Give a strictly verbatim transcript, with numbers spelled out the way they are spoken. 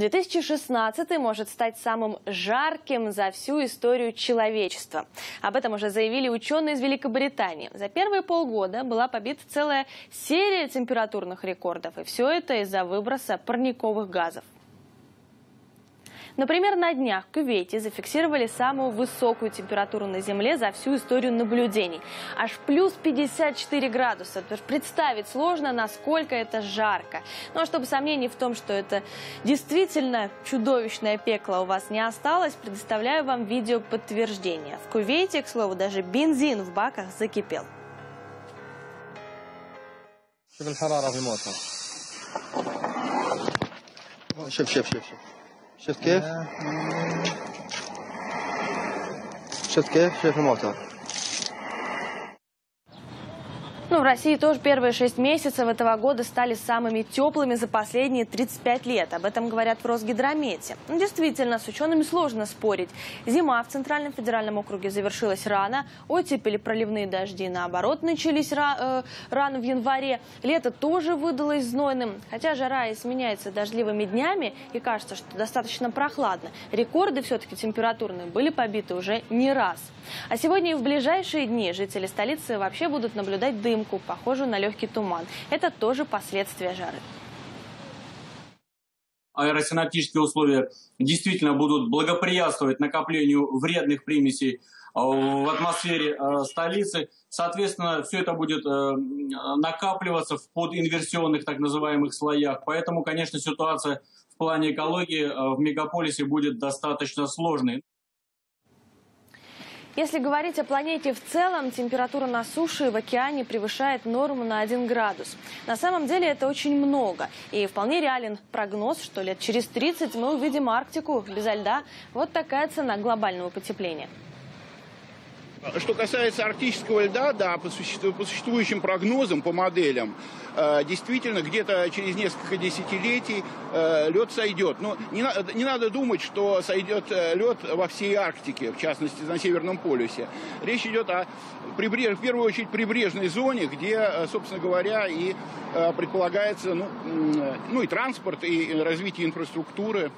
две тысячи шестнадцатый может стать самым жарким за всю историю человечества. Об этом уже заявили ученые из Великобритании. За первые полгода была побита целая серия температурных рекордов. И все это из-за выброса парниковых газов. Например, на днях в Кувейте зафиксировали самую высокую температуру на Земле за всю историю наблюдений. Аж плюс пятьдесят четыре градуса. Представить сложно, насколько это жарко. Но чтобы сомнений в том, что это действительно чудовищное пекло, у вас не осталось, предоставляю вам видео подтверждение. В Кувейте, к слову, даже бензин в баках закипел. شفت كيف؟ شفت كيف؟ شايف الموتور. Ну, в России тоже первые шесть месяцев этого года стали самыми теплыми за последние тридцать пять лет. Об этом говорят в Росгидромете. Но действительно, с учеными сложно спорить. Зима в Центральном федеральном округе завершилась рано. Оттепели, проливные дожди, наоборот, начались ра э, рано в январе. Лето тоже выдалось знойным. Хотя жара и сменяется дождливыми днями, и кажется, что достаточно прохладно. Рекорды все-таки температурные были побиты уже не раз. А сегодня и в ближайшие дни жители столицы вообще будут наблюдать дым, похожую на легкий туман. Это тоже последствия жары. Аэросинаптические условия действительно будут благоприятствовать накоплению вредных примесей в атмосфере столицы. Соответственно, все это будет накапливаться в подинверсионных так называемых слоях. Поэтому, конечно, ситуация в плане экологии в мегаполисе будет достаточно сложной. Если говорить о планете в целом, температура на суше и в океане превышает норму на один градус. На самом деле это очень много. И вполне реален прогноз, что лет через тридцать мы увидим Арктику безо льда. Вот такая цена глобального потепления. Что касается арктического льда, да, по существующим прогнозам, по моделям, действительно, где-то через несколько десятилетий лед сойдет. Но не, не надо думать, что сойдет лед во всей Арктике, в частности, на Северном полюсе. Речь идет о, прибреж... в первую очередь, прибрежной зоне, где, собственно говоря, и предполагается ну, ну и транспорт, и развитие инфраструктуры.